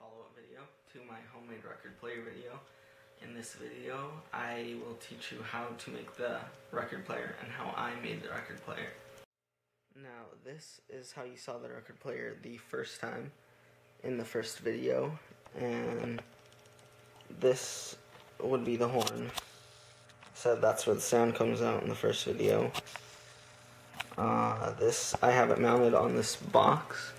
Follow-up video to my homemade record player video. In this video, I will teach you how to make the record player and how I made the record player. Now, this is how you saw the record player the first time in the first video, and this would be the horn. So that's where the sound comes out in the first video. This, I have it mounted on this box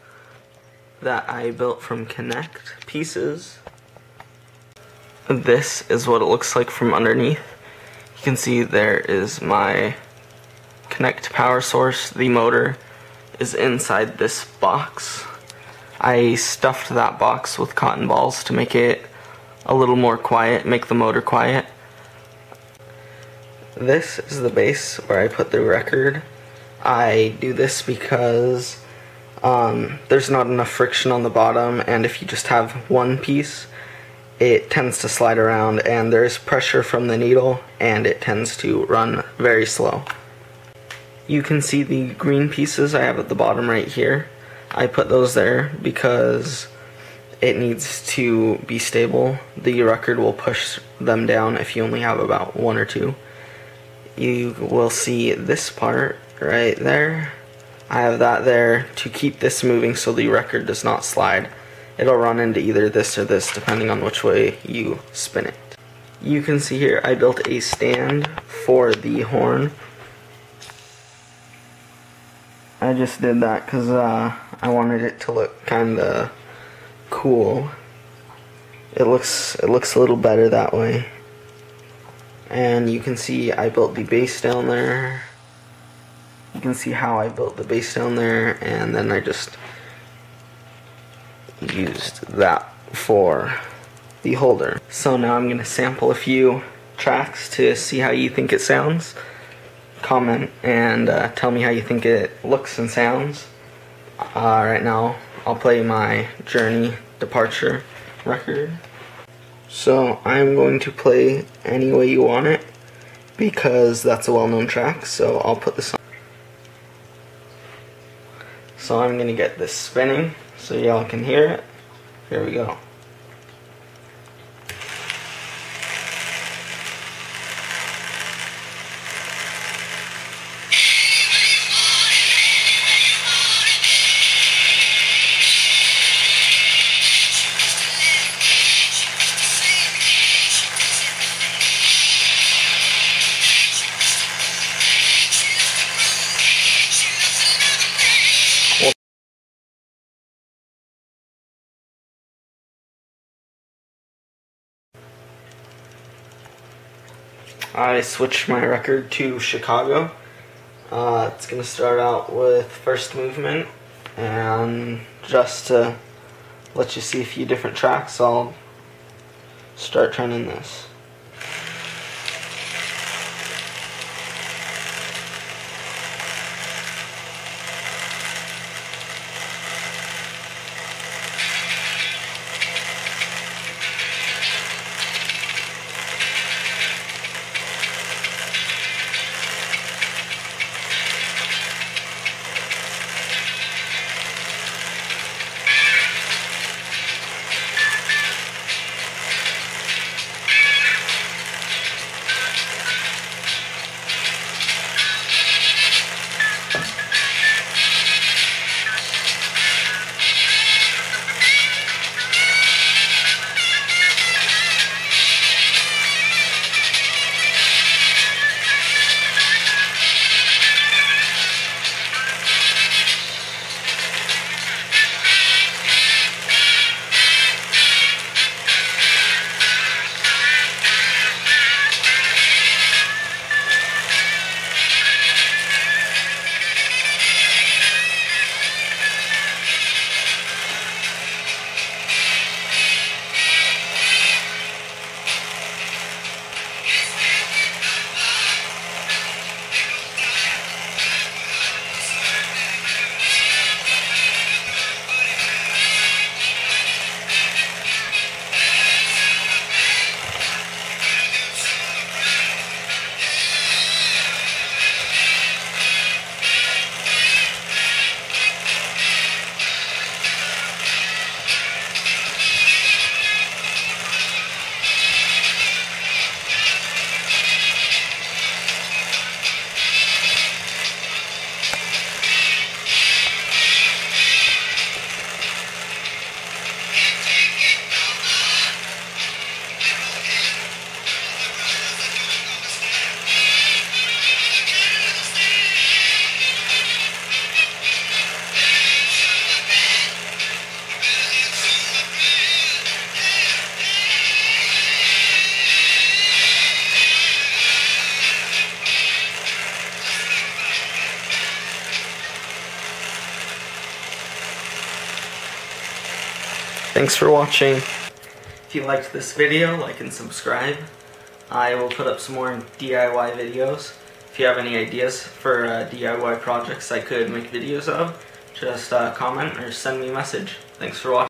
that I built from Kinect pieces. This is what it looks like from underneath. You can see there is my Kinect power source. The motor is inside this box. I stuffed that box with cotton balls to make it a little more quiet, make the motor quiet. This is the base where I put the record. I do this because there's not enough friction on the bottom, and if you just have one piece, it tends to slide around, and there's pressure from the needle, and it tends to run very slow. You can see the green pieces I have at the bottom right here. I put those there because it needs to be stable. The record will push them down if you only have about one or two. You will see this part right there. I have that there to keep this moving so the record does not slide. It'll run into either this or this depending on which way you spin it. You can see here I built a stand for the horn. I just did that because I wanted it to look kinda cool. It looks a little better that way. And you can see I built the bass down there. You can see how I built the base down there, and then I just used that for the holder. So now I'm going to sample a few tracks to see how you think it sounds. Comment and tell me how you think it looks and sounds. Right now I'll play my Journey Departure record. So I'm going to play Any Way You Want It because that's a well-known track, so I'll put this on. So I'm going to get this spinning so y'all can hear it. Here we go. I switched my record to Chicago. It's going to start out with first movement, and just to let you see a few different tracks, I'll start turning this. Thanks for watching. If you liked this video, like and subscribe. I will put up some more DIY videos. If you have any ideas for DIY projects I could make videos of, just comment or send me a message. Thanks for watching.